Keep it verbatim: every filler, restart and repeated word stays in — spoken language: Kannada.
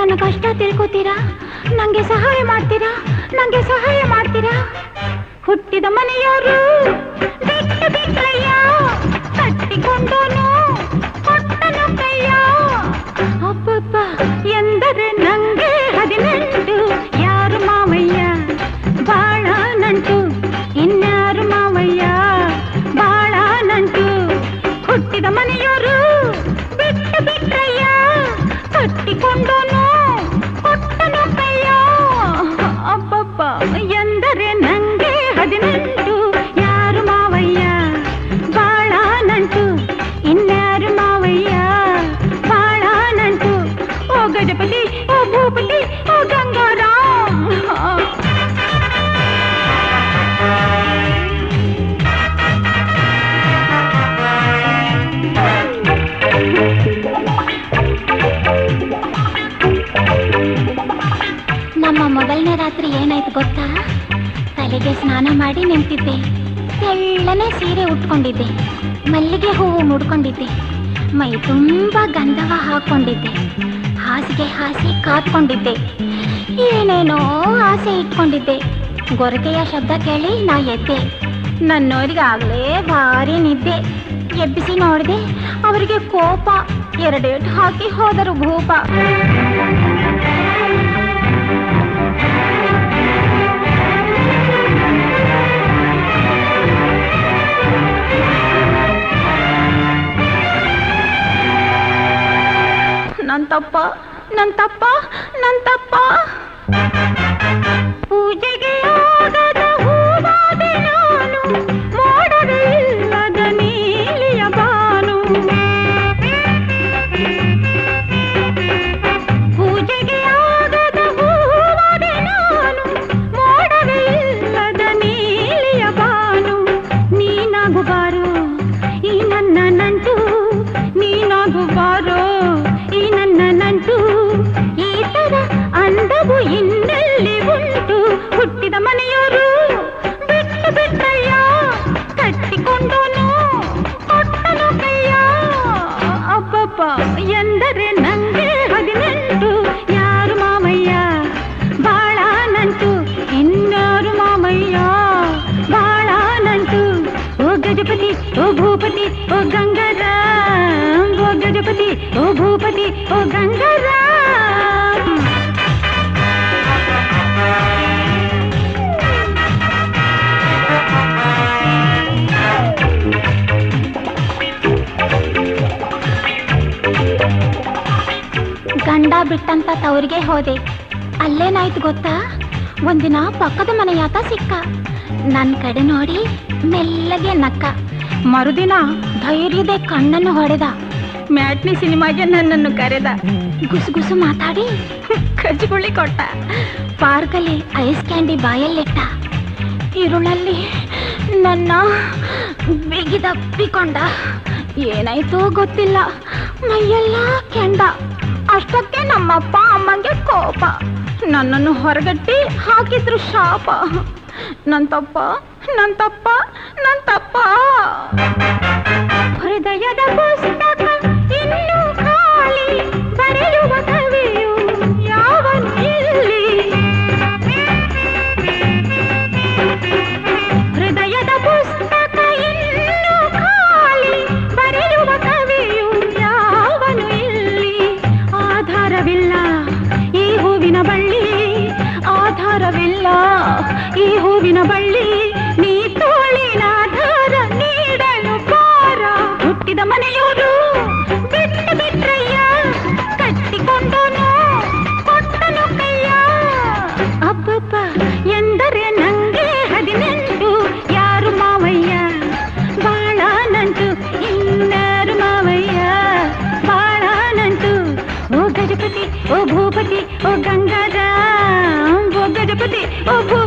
ನನ್ನ ಕಷ್ಟ ತಿಳ್ಕೋತೀರಾ, ನಂಗೆ ಸಹಾಯ ಮಾಡ್ತೀರಾ, ನಂಗೆ ಸಹಾಯ ಮಾಡ್ತೀರಾ? ಹುಟ್ಟಿದ ಮನೆಯವರು ಬಿಟ್ಟು ಬಿಟ್ರಯ್ಯ, ಕಟ್ಟಿಕೊಂಡೋನು ಕೊಟ್ಟನು ಕೈಯ. ಅಪ್ಪಪ್ಪ ಎಂದರೆ ನಂಗೆ ಹದಿನೆಂಟು, ಯಾರು ಮಾವಯ್ಯ ಬಾಳ ನಂಟು, ಇನ್ಯಾರು ಮಾವಯ್ಯ ಬಾಳ ನಂಟು. ಹುಟ್ಟಿದ ಮನೆಯವರು ಬಿಟ್ಟು ಬಿಟ್ರಯ್ಯ, ಕಟ್ಟಿಕೊಂಡೋನು ಕೊಟ್ಟನು ಕೈಯ. ಅಪ್ಪಪ್ಪ ಎಂದರೆ ನಂಗೆ ಹದಿನೆಂಟು, ಯಾರು ಮಾವಯ್ಯ ಬಾಳ ನಂಟು, ಇನ್ಯಾರು ಮಾವಯ್ಯ ಬಾಳ ನಂಟು. ಓ ಗಜಪತಿ, ಓ ಭೂಪತಿ, ಓ ಗಂಗಾರಾಮ್. ನಮ್ಮ ಮೊದಲನೇ ರಾತ್ರಿ ಏನಾಯ್ತು ಗೊತ್ತಾ? ತಲೆಗೆ ಸ್ನಾನ ಮಾಡಿ ನಿಂತಿದ್ದೆ, ತೆಳ್ಳನೆ ಸೀರೆ ಉಟ್ಕೊಂಡಿದ್ದೆ, ಮಲ್ಲಿಗೆ ಹೂವು ಮುಡ್ಕೊಂಡಿದ್ದೆ, ಮೈ ತುಂಬ ಗಂಧವ ಹಾಕೊಂಡಿದ್ದೆ, ಹಾಸಿಗೆ ಹಾಸಿ ಕಾದ್ಕೊಂಡಿದ್ದೆ, ಏನೇನೋ ಆಸೆ ಇಟ್ಕೊಂಡಿದ್ದೆ. ಗೊರಕೆಯ ಶಬ್ದ ಕೇಳಿ ನಾ ಎದ್ದೆ. ನನ್ನೋರಿಗಾಗಲೇ ಭಾರಿ ನಿದ್ದೆ. ಎಬ್ಬಿಸಿ ನೋಡಿದೆ, ಅವರಿಗೆ ಕೋಪ. ಎರಡೇಟು ಹಾಕಿ ಹೋದರು ಭೂಪ. ನನ್ ತಪ್ಪ ನನ್ ತಪ್ಪ ನನ್ ತಪ್ಪ. ಪೂಜೆಗೆ ಆಗದ ಹೂವಾದೆ ನಾನು, ಮೋಡದ ಇಲ್ಲದ ನೀಲಿಯ ಬಾನು. ಪೂಜೆಗೆ ಆಗದ ಹೂವಾದೆ ನಾನು, ಮೋಡದ ಇಲ್ಲದ ನೀಲಿಯ ಬಾನು. ನೀನಾಗು ಬಾರೋ ಈ ನನ್ನ ನಂಟು, ನೀನಾಗು ಬಾರೋ ನಂಟು. ಈ ತರ ಅಂದವು ಇನ್ನೆಲ್ಲಿ ಉಂಟು? ಹುಟ್ಟಿದ ಮನೆಯವರು ಬಿಟ್ಟು ಬಿಟ್ರಯ್ಯ, ಕಟ್ಟಿಕೊಂಡೋನು ಕೊಟ್ಟನು ಕೈಯ. ಅಪ್ಪಪ್ಪ ಎಂದರೆ ನಂಗೆ ಹದಿನೆಂಟು, ಯಾರು ಮಾಮಯ್ಯ ಬಾಳ ನಂಟು, ಇನ್ನಾರು ಮಾಮಯ್ಯ ಬಾಳ ನಂಟು. ಓ ಗಜಪತಿ, ಓ ಭೂಪತಿ, ಓ ಗಂಗರ. ಓ ಗಜಪತಿ, ಓ ಭೂಪತಿ, ಓ ಗಂಗರ. ಗಂಡ ಬಿಟ್ಟಂತ ತವರಿಗೆ ಹೋದೆ. ಅಲ್ಲೇನಾಯ್ತು ಗೊತ್ತಾ? ಒಂದಿನ ಪಕ್ಕದ ಮನೆಯಾತ ಸಿಕ್ಕ. ನನ್ನ ಕಡೆ ನೋಡಿ ಮೆಲ್ಲಗೆ ನಕ್ಕ. ಮರುದಿನ ಧೈರ್ಯದ ಕಣ್ಣನ್ನು ಹೊಡೆದ. ಮ್ಯಾಟ್ನಿ ಸಿನಿಮಾಗೆ ನನ್ನನ್ನು ಕರೆದ. ಗುಸುಗುಸು ಮಾತಾಡಿ ಕಜ್ಗುಳಿ ಕೊಟ್ಟ. ಪಾರ್ಕಲ್ಲಿ ಐಸ್ ಕ್ಯಾಂಡಿ ಬಾಯಲ್ಲಿಟ್ಟ. ಇರುಳಲ್ಲಿ ನನ್ನ ಬಿಗಿದಪ್ಪಿಕೊಂಡ. ಏನಾಯ್ತೋ ಗೊತ್ತಿಲ್ಲ, ಮೈಯೆಲ್ಲ ಕೆಂಡ. ಅಷ್ಟಕ್ಕೆ ನಮ್ಮಪ್ಪ ಅಮ್ಮಂಗೆ ಕೋಪ. ನನ್ನನ್ನು ಹೊರಗಟ್ಟಿ ಹಾಕಿದ್ರು ಶಾಪ. ನನ್ ತಪ್ಪ ನನ್ ತಪ್ಪ ನನ್ ತಪ್ಪ. ಹೃದಯದ ಪುಸ್ತಕ ಇನ್ನೂ ಖಾಲಿ, ಬರೆಯುವ ಕವಿಯು ಯಾವನಿಲ್ಲಿ? ಹೃದಯದ ಪುಸ್ತಕ ಇನ್ನೂ ಖಾಲಿ, ಬರೆಯುವ ಕವಿಯು ಯಾವನು ಇಲ್ಲಿ? ಆಧಾರವಿಲ್ಲ ಈ ಹೂವಿನ ಬಳ್ಳಿ, ಆಧಾರವಿಲ್ಲ ಈ ಹೂವಿನ ಬಳ್ಳಿ. ನೀ ತೋಳಿನಾಧಾರ ನೀಡಲು ಪಾರ. ಹುಟ್ಟಿದ ಮನೆಯವರು ಬಿಟ್ಟು ಬಿಟ್ರಯ್ಯ, ಕಟ್ಟಿಕೊಂಡನು ಕೊಟ್ಟನು ಕೈಯ. ಅಬ್ಬಬ್ಬ ಎಂದರೆ ನಂಗೆ ಹದಿನೆಂಟು, ಯಾರು ಮಾವಯ್ಯ ಬಾಳ ನಂಟು, ಇನ್ನಾರು ಮಾವಯ್ಯ ಬಾಳ ನಂಟು. ಓ ಗಜಪತಿ, ಓ ಭೂಪತಿ, ಓ ಗಂಗಾರಾಮ್. ಓ ಗಜಪತಿ, ಓ ಭೂ